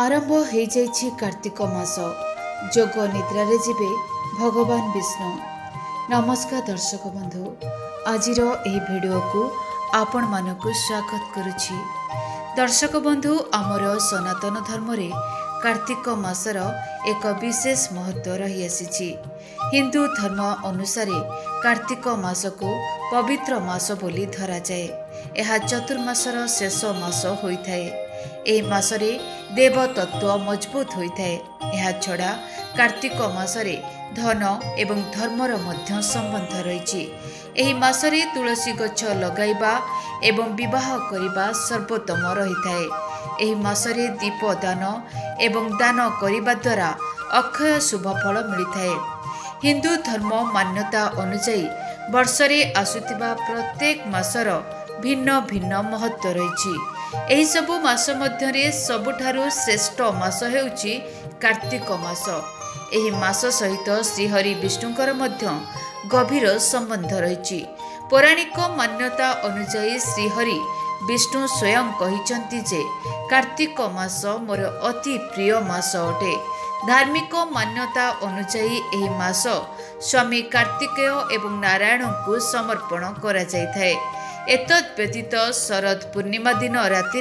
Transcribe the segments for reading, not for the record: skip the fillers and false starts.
आरंभ हो जाइए कार्तिक मास जोग निद्रा रे जीवे भगवान विष्णु। नमस्कार दर्शक बंधु, आज भिडियो को आपण मानक स्वागत करुछि। दर्शक बंधु, आमर सनातन धर्म रे कार्तिक मासर एक विशेष महत्व रही आसी। हिंदू धर्म अनुसार कार्तिक मास को पवित्र मास बोली धरा जाए। यह चतुर्मासर शेष मास होता है। एही मासरे देव तत्व मजबूत होता है। यह छड़ा कार्तिक मासरे धन एवं धर्मर मध्य संबंध रही। एही मासरे तुलसी गछ लगाइबा एवं विवाह करिबा सर्वोत्तम रही थाए। एही मासरे दीप दान एवं दान करिबा द्वारा अक्षय शुभ फल मिलिथाए। हिंदू धर्म मान्यता अनुसार वर्षरे आसुतिबा प्रत्येक मासर भिन्न भिन्न महत्व रही। एही सबु मास मध्यरे सबुठारु श्रेष्ठ मास हेउची कार्तिक मास। एही मास सहित श्रीहरि विष्णुंकर मध्य गभीर संबंध रही। पौराणिक मान्यता अनुसार श्रीहरि विष्णु स्वयं कहिचंती जे कार्तिक मास मोर अति प्रिय मास अटे। धार्मिक मान्यता अनुसार एही मास स्वामी कार्तिकेय एवं नारायण को समर्पण करा जाए। एतद् व्यतीत शरद पूर्णिमा दिन राति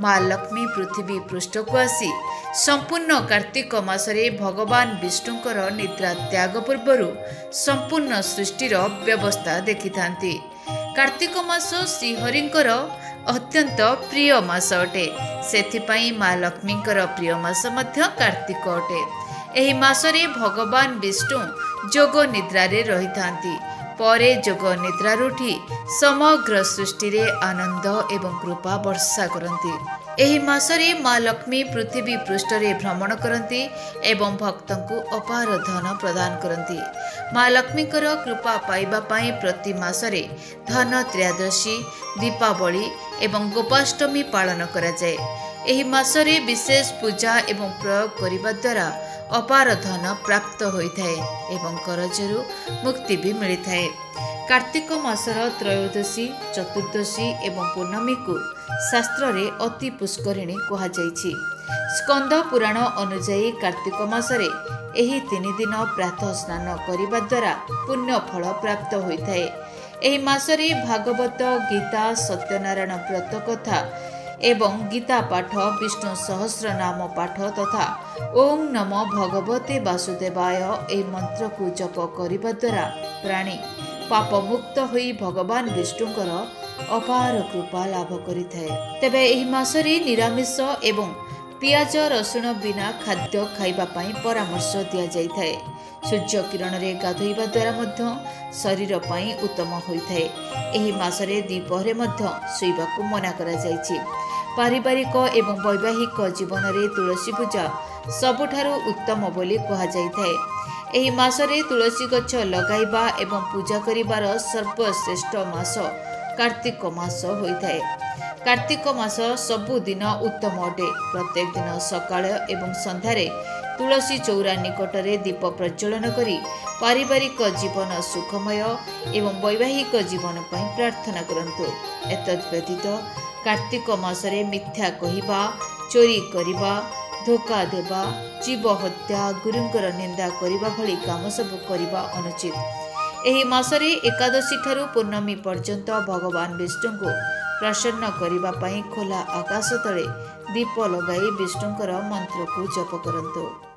माँ लक्ष्मी पृथ्वी पृष्ठ को आसी संपूर्ण कार्तिक मासरे भगवान विष्णुंकर निद्रा त्याग पूर्व संपूर्ण सृष्टिर व्यवस्था देखि थांती। कार्तिक मास श्रीहरिंकर अत्यंत प्रिय मास अटे। सेथिपाई माँ लक्ष्मींकर प्रिय मास मध्य कार्तिक अटे। एही मासरे भगवान विष्णु जोग निद्रा रे रही थांती। परे जोग निद्रा उठी समग्र सृष्टि रे आनंद एवं कृपा वर्षा करती। एही मासरे माँ लक्ष्मी पृथ्वी पृष्ठरे भ्रमण करती एवं भक्तों को अपार धन प्रदान करती। माँ लक्ष्मींकर कृपा पाइबा पाई प्रति मासरे धन त्रयोदशी दीपावली एवं गोपाष्टमी पालन कराए। एही मासरे विशेष पूजा एवं प्रयोग करने द्वारा अपार धन प्राप्त होता है एवं करजरू मुक्ति भी मिलता है। कार्तिक मासर त्रयोदशी चतुर्दशी एवं पूर्णमी को शास्त्र रे अति पुष्करिणी कहुई। स्कंद पुराण अनुजाई कार्तिक मासरे एही तीन दिन प्रातः स्नान करने द्वारा पुण्य फल प्राप्त होता है। एही मासरे भागवत गीता सत्यनारायण व्रत कथा एवं गीता पाठ विष्णु सहस्र नाम पाठ तथा ओम नमो भगवते वासुदेवाय ए मंत्र को जप करने द्वारा प्राणी पापमुक्त होई भगवान विष्णुंकर अपार कृपा लाभ करि थाए। तबे एही मासरे निरामिष एवं पियाज रसुण बिना खाद्य खाइबा पाई परामर्श दिया जाय थाए। सूर्य किरण रे गाधोइबा द्वारा मध्य शरीर पाई उत्तम होइथाए। एही मासरे दीपहरे मध्य सुइबाकु मना करा जायछि। पारिवारिक एवं वैवाहिक जीवन रे तुलसी पूजा सबुठारु उत्तम बोली कहा जायथाए। एही मासरे तुलसी गछ लगाइबा एवं पूजा करिबार सर्वश्रेष्ठ मास कार्तिक मास होइथाए। कार्तिक मास सबुदिन उत्तम अटे। प्रत्येक दिन सकाळ एवं संध्यारे तुलसी चौरा निकटरे दीप प्रज्वलन करी पारिवारिक जीवन सुखमय एवं वैवाहिक जीवन पर प्रार्थना करंतु। एतद् व्यतीत कार्तिक मासरे मिथ्या कहिबा चोरी करिबा धोखा देवा जीव हत्या गुरुंकर निंदा करिबा भली काम सब करिबा अनुचित। एही मासरे एकादशी ठारू पूर्णमी पर्यंत भगवान विष्णु को प्रसन्न करिबा पाई खोला आकाश तले दीप लगाई विष्णुंकर मंत्र को जप करंतु।